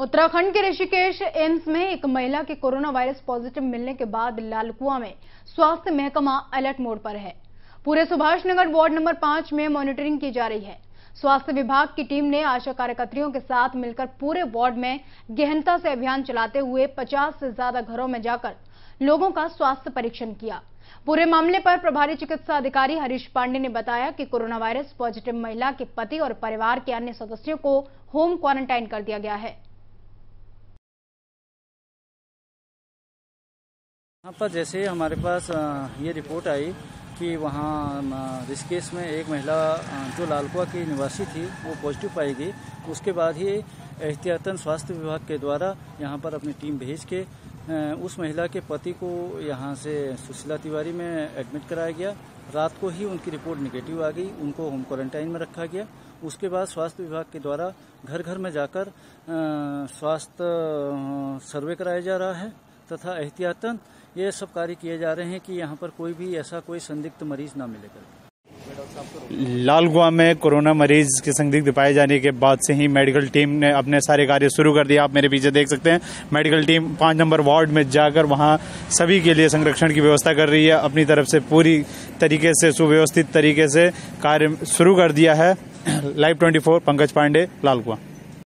उत्तराखंड के ऋषिकेश एम्स में एक महिला के कोरोना वायरस पॉजिटिव मिलने के बाद लालकुआँ में स्वास्थ्य महकमा अलर्ट मोड पर है। पूरे सुभाष नगर वार्ड नंबर 5 में मॉनिटरिंग की जा रही है। स्वास्थ्य विभाग की टीम ने आशा कार्यकर्ताओं के साथ मिलकर पूरे वार्ड में गहनता से अभियान चलाते हुए 50 से ज्यादा घरों में जाकर लोगों का स्वास्थ्य परीक्षण किया। पूरे मामले पर प्रभारी चिकित्सा अधिकारी हरीश पांडे ने बताया कि कोरोना वायरस पॉजिटिव महिला के पति और परिवार के अन्य सदस्यों को होम क्वारंटाइन कर दिया गया है। यहाँ पर जैसे हमारे पास ये रिपोर्ट आई कि वहाँ ऋषिकेश में एक महिला जो लालकुआँ की निवासी थी वो पॉजिटिव पाई गई। उसके बाद ही एहतियातन स्वास्थ्य विभाग के द्वारा यहाँ पर अपनी टीम भेज के उस महिला के पति को यहाँ से सुशीला तिवारी में एडमिट कराया गया। रात को ही उनकी रिपोर्ट निगेटिव आ गई, उनको होम क्वारंटाइन में रखा गया। उसके बाद स्वास्थ्य विभाग के द्वारा घर घर में जाकर स्वास्थ्य सर्वे कराया जा रहा है तथा एहतियातन ये सब कार्य किए जा रहे हैं कि यहाँ पर कोई भी ऐसा कोई संदिग्ध मरीज ना मिले। लालकुआँ में कोरोना मरीज के संदिग्ध पाए जाने के बाद से ही मेडिकल टीम ने अपने सारे कार्य शुरू कर दिया। आप मेरे पीछे देख सकते हैं, मेडिकल टीम 5 नंबर वार्ड में जाकर वहाँ सभी के लिए संरक्षण की व्यवस्था कर रही है। अपनी तरफ से पूरी तरीके से सुव्यवस्थित तरीके से कार्य शुरू कर दिया है। LIVE 24 पंकज पांडे, लालकुआँ।